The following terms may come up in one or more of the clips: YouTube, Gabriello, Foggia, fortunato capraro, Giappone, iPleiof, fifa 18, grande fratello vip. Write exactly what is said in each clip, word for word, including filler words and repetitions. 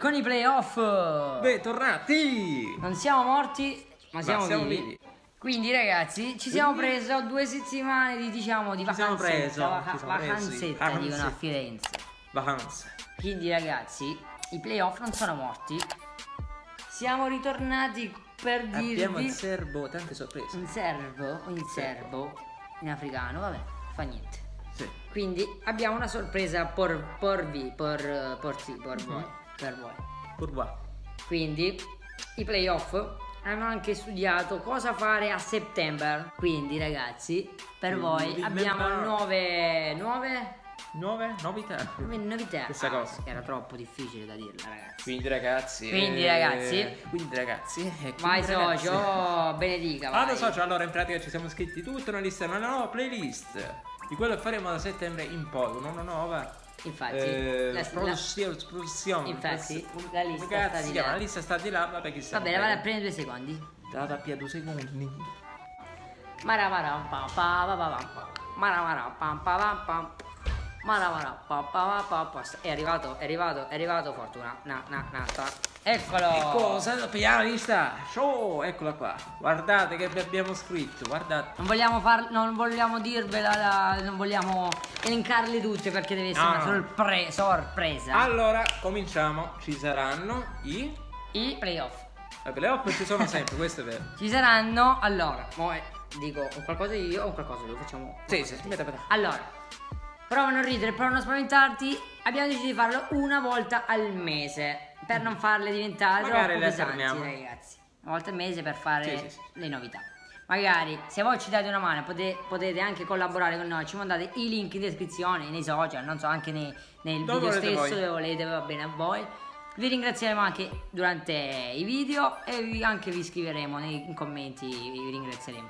con i playoff. Bentornati. Non siamo morti, ma siamo, ma siamo vivi. vivi. Quindi ragazzi, ci siamo presi due settimane di, diciamo, di vacanza, vaca vacanzetta, vacanze. dicono a Firenze. Vacanze. Quindi ragazzi, i playoff non sono morti. Siamo ritornati per dirvi. Abbiamo in serbo tante sorprese. In serbo o in serbo? In africano, vabbè, fa niente. Sì. Quindi abbiamo una sorpresa por, porvi, por, por, sì, por voi, per voi. Per voi. Quindi i playoff hanno anche studiato cosa fare a settembre. Quindi ragazzi, per voi Remember. abbiamo nove nove nove novità. novità. Questa ah, cosa era troppo difficile da dirla, ragazzi. Quindi ragazzi, quindi ragazzi, eh, quindi ragazzi, eh, vai ragazzi. socio, oh, benedica. Vado socio, allora in pratica ci siamo iscritti tutta una lista, una nuova playlist di quello che faremo da settembre in poi, una nuova. Infatti, eh, la, produzione, la, produzione, infatti produzione, la lista ragazzi, sta di là. La lista sta di là, vabbè, chi va bene, vado a prendere due secondi. Data via due secondi. Mara mara pa pa pa pa pa. Mara mara pa pa pa pa. Mara mara pa pa pa pa. È arrivato, è arrivato, è arrivato Fortuna. Na na na sta. Eccolo! Eccolo, sappiamo lista. Ciao, eccola qua. Guardate che vi abbiamo scritto, guardate. Non vogliamo far non vogliamo dirvela, la, non vogliamo elencarle tutte perché deve essere no. una sorpre sorpresa. Allora, cominciamo. Ci saranno i i playoff. I playoff ci sono sempre, questo è vero. Ci saranno, allora, mo è, dico un qualcosa io o un qualcosa lo facciamo. Sì, sì, aspetta, aspetta. Allora, prova a non ridere, prova a non spaventarti. Abbiamo deciso di farlo una volta al mese, per non farle diventare magari troppo pesanti, ragazzi. Una volta al mese per fare sì, sì, sì. le novità. Magari se voi ci date una mano potete, potete anche collaborare con noi. Ci mandate i link in descrizione, nei social, non so, anche nei, nel dove video stesso voi. dove volete, va bene a voi. Vi ringrazieremo anche durante i video e vi, anche vi scriveremo nei commenti, vi ringrazieremo.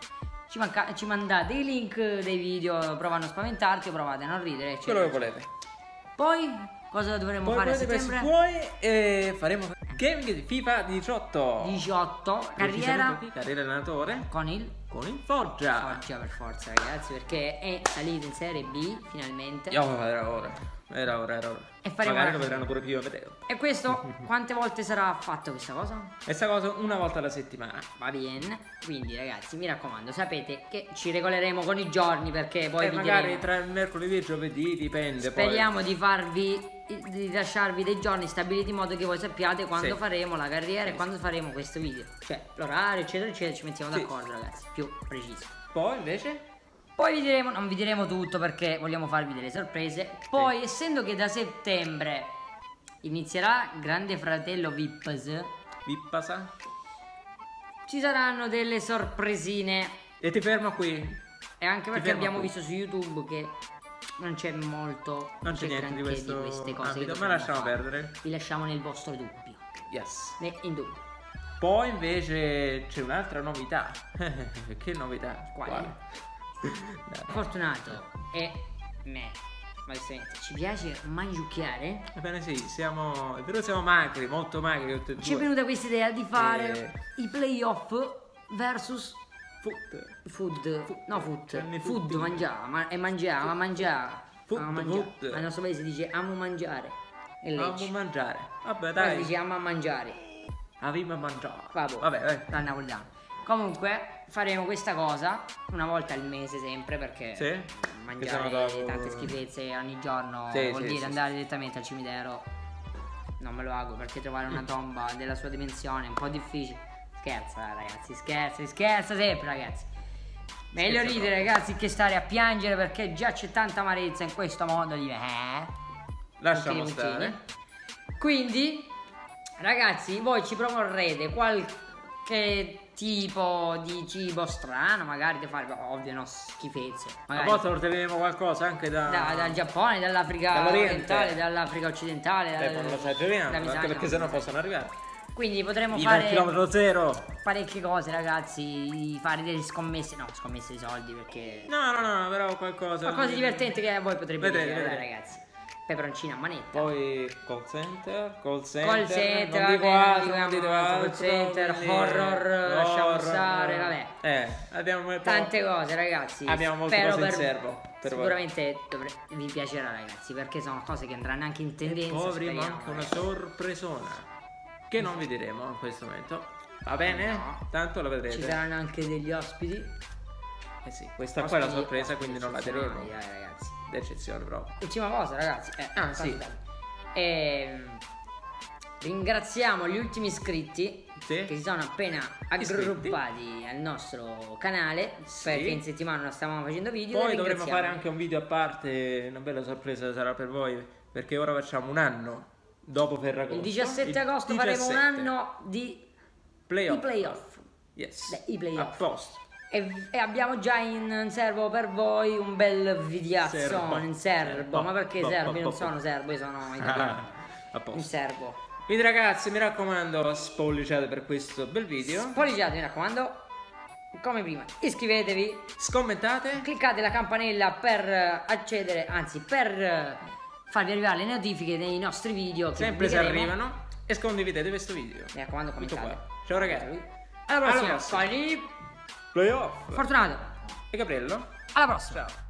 Ci, manca, ci mandate i link dei video, prova a non spaventarti o provate a non ridere, eccetera. Quello che volete. Poi cosa dovremmo Poi fare a settembre? Poi eh, faremo gaming di FIFA diciotto. diciotto carriera carriera allenatore con il con il Foggia. Foggia per forza, ragazzi, perché è salito in Serie B finalmente. Io era ora. Era ora, era ora. E faremo magari lo vedranno pure più a vedere. E questo quante volte sarà fatto questa cosa? Questa cosa una volta alla settimana. Va bene. Quindi ragazzi, mi raccomando, sapete che ci regoleremo con i giorni perché poi e vi magari diremo. Tra il mercoledì e il giovedì dipende. Speriamo poi. di farvi di lasciarvi dei giorni stabiliti in modo che voi sappiate quando sì. faremo la carriera sì. e quando faremo questo video, cioè l'orario eccetera eccetera, ci mettiamo sì. d'accordo ragazzi, più preciso. Poi invece poi vi diremo, non vi diremo tutto perché vogliamo farvi delle sorprese. Poi sì. essendo che da settembre inizierà Grande Fratello V I Ps, Vipasa, ci saranno delle sorpresine. E ti fermo qui. E anche perché abbiamo qui. visto su YouTube che non c'è molto, non c'è niente di, questo di queste cose ambito, ma lasciamo fare. perdere. Vi lasciamo nel vostro dubbio. Yes. Ne, in dubbio. Poi invece c'è un'altra novità. Che novità? Quale? Fortunato e me. Ma senti, ci piace mangiucchiare? Ebbene sì, siamo, però siamo magri, molto magri. Ci è venuta questa idea di fare e... i playoff versus Food. Food, food, no food, food, food mangiava, ma e mangiava, mangiava. Food, ama mangiava. food. Al nostro paese dice amo mangiare. E amo mangiare. Vabbè, dai. Poi dice ama mangiare. Avima mangiare. Vabbè, vabbè. Dal napoletano. Comunque faremo questa cosa una volta al mese sempre perché sì? mangiare dopo... tante schifezze ogni giorno sì, vuol sì, dire sì, andare sì. direttamente al cimitero. Non me lo auguro perché trovare una tomba della sua dimensione è un po' difficile. Scherza ragazzi, scherza, scherza sempre ragazzi. Meglio scherza ridere proprio. ragazzi che stare a piangere perché già c'è tanta amarezza in questo mondo di... Eh? Lasciamo stare. Quindi ragazzi, voi ci proporrete qualche tipo di cibo strano, magari da fare, ovvio, no, schifezze. A volte porteremo qualcosa anche da... da dal Giappone, dall'Africa dall orientale, dall'Africa occidentale. Beh, dal... non lo esageriamo, anche perché, perché sennò possono arrivare. Quindi potremmo Viva fare zero. parecchie cose ragazzi, fare delle scommesse, no scommesse di soldi perché... No no no, però qualcosa... Qualcosa di divertente che a voi potrebbe vedere, vedere, vedere ragazzi. peperoncino a manetta. Poi call center, call center, call center, non dico altro, non dico altro, call center, horror, horror, lasciamo stare, vabbè. Eh, abbiamo tante cose, ragazzi. Abbiamo molte cose in serbo. Sicuramente dovre... vi piacerà, ragazzi, perché sono cose che andranno anche in tendenza. Poi avremo anche una sorpresona che non vi diremo in questo momento. Va bene? No. Tanto la vedrete. Ci saranno anche degli ospiti. Eh sì, questa ospiti, qua è la sorpresa, quindi non la diremo. Eh, ragazzi. D'eccezione proprio. Ultima cosa, ragazzi. Eh, ah, sì. Eh, ringraziamo gli ultimi iscritti sì. che si sono appena aggruppati iscritti. al nostro canale. Sì. Perché in settimana non stavamo facendo video. Poi dovremo fare anche un video a parte. Una bella sorpresa sarà per voi, perché ora facciamo un anno dopo Ferragosto. Il diciassette agosto il faremo diciassette. un anno di playoff. Playoff. Yes. Beh, i playoff. Apposta. E, e abbiamo già in serbo per voi un bel videazzo serbo. in serbo, serbo. ma perché i serbi bo, non bo, sono bo. serbo, io sono italiano ah, in serbo. Quindi ragazzi, mi raccomando, spolliciate per questo bel video. Spolliciate, mi raccomando, come prima, iscrivetevi, scommentate, cliccate la campanella per accedere, anzi per farvi arrivare le notifiche dei nostri video che sempre se arrivano, e condividete questo video. Mi raccomando, commentate. Ciao ragazzi, alla prossima. Alla prossima. Playoff Fortunato e Gabriello, alla prossima. Ciao.